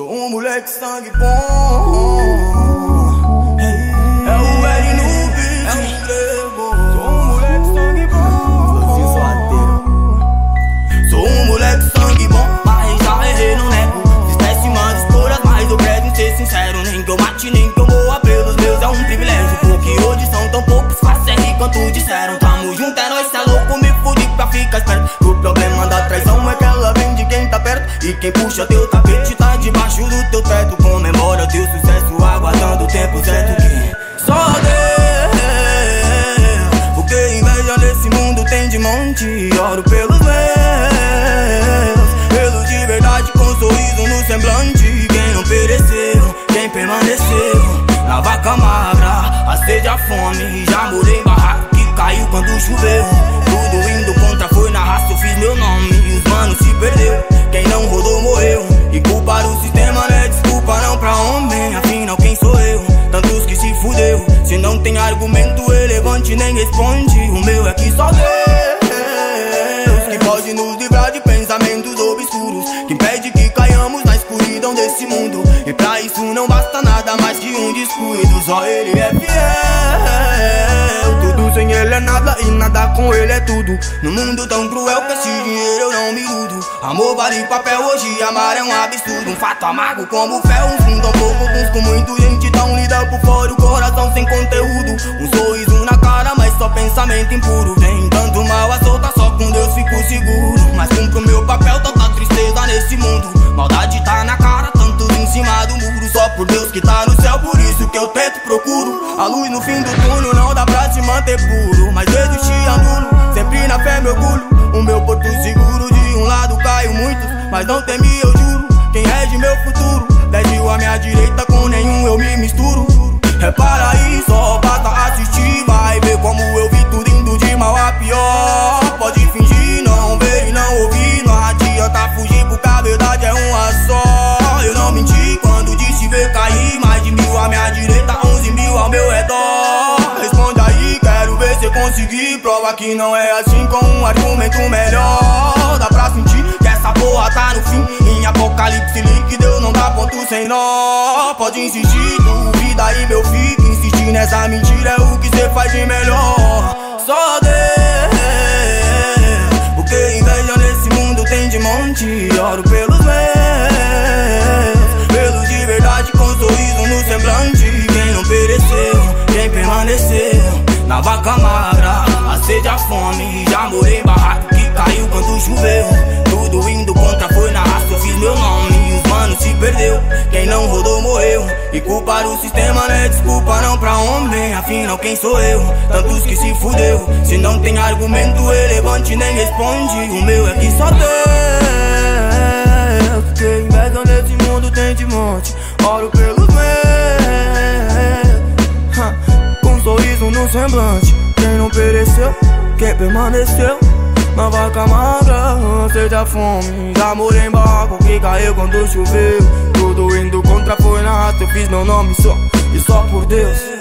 Sou um moleque sangue bom. É o L no beat, é o trevo. Sou um moleque sangue bom. Sou assim sorrateiro. Sou um moleque sangue bom. Barrei, já errei, não nego. Fiz péssimas escolhas, mas eu prezo em ser sincero. Nem que eu mate, nem que eu morra pelos meus é um privilégio. Porque hoje são tão poucos, faça rir quanto disseram. Tamo junto, é nóis, cê é louco, me fudi pra ficar esperto. O problema da traição é que ela vem de quem tá perto. E quem puxa teu tapete tá debaixo do teu teto. Comemora teu sucesso, aguardando o tempo certo. Que só Deus, porque inveja nesse mundo tem de monte. Oro pelos meus, pelo de verdade com um sorriso no semblante. Quem não pereceu, quem permaneceu na vaca magra, a sede, a fome. Já morei em barraco que caiu quando choveu. Tudo indo contra, foi na raça, eu fiz meu nome. Os manos se perdeu, quem não rodou morreu. E culpar o sistema não é desculpa não pra homem. Afinal quem sou eu? Tantos que se fudeu. Se não tem argumento relevante nem responde. O meu é que só Deus que pode nos livrar de pensamentos obscuros, que impede que caiamos na escuridão desse mundo. E pra isso não basta nada mais que um descuido. Só ele é fiel. Tudo sem ele é nada e nada com ele é tudo. No mundo tão cruel que esse dinheiro eu não me iludo. Amor vale papel, hoje amar é um absurdo. Um fato amargo como fel, uns com tão pouco, uns com muito. Gente tão lida por fora, o coração sem conteúdo. Um sorriso na cara, mas só pensamento impuro. Vem tanto mal a solta, só com Deus fico seguro. Mas cumpro meu papel, tanta tristeza nesse mundo. Maldade tá na cara, em cima do muro, só por Deus que tá no céu. Por isso que eu tento, procuro a luz no fim do túnel, não dá pra se manter puro. Mas vezes te anulo, sempre na fé meu orgulho. O meu porto seguro, de um lado caio muitos, mas não temi, eu juro. Quem rege meu futuro, 10 mil à minha direita, com nenhum eu me misturo. Repara aí, só basta assistir, vai ver como eu vi tudo indo de mal a pior. Pode fingir, não ver e não ouvir, não adianta fugir porque a verdade é uma só. Eu não menti quando disse ver cair. Mais de 1000 à minha direita, 11 mil ao meu redor. Responde aí, quero ver se eu consegui. Prova que não é assim com um argumento melhor. Dá pra sentir que essa porra tá no fim. Em apocalipse líquido não dá ponto sem nó. Pode insistir, duvida aí meu filho. Insistir nessa mentira é o que cê faz de melhor. Só Deus, porque inveja nesse mundo tem de monte. Oro pelos meus, pelo de verdade com sorriso no semblante. Quem não pereceu, quem permaneceu na vaca magra, a sede, a fome. Já morei em barraco que caiu quando choveu. Tudo indo contra, foi na raça, eu fiz meu nome. Os manos se perdeu, quem não rodou morreu. E culpar o sistema não é desculpa não pra homem. Afinal quem sou eu? Tantos que se fudeu. Se não tem argumento relevante nem responde. O meu é que só Deus. Quem inveja nesse mundo tem de monte. Oro pelos meus, com um sorriso no semblante. Quem não pereceu, quem permaneceu na vaca magra, seja fome. Já morei em barco que caiu quando choveu. Tudo indo contra, foi na raça, eu fiz meu nome só. E só por Deus.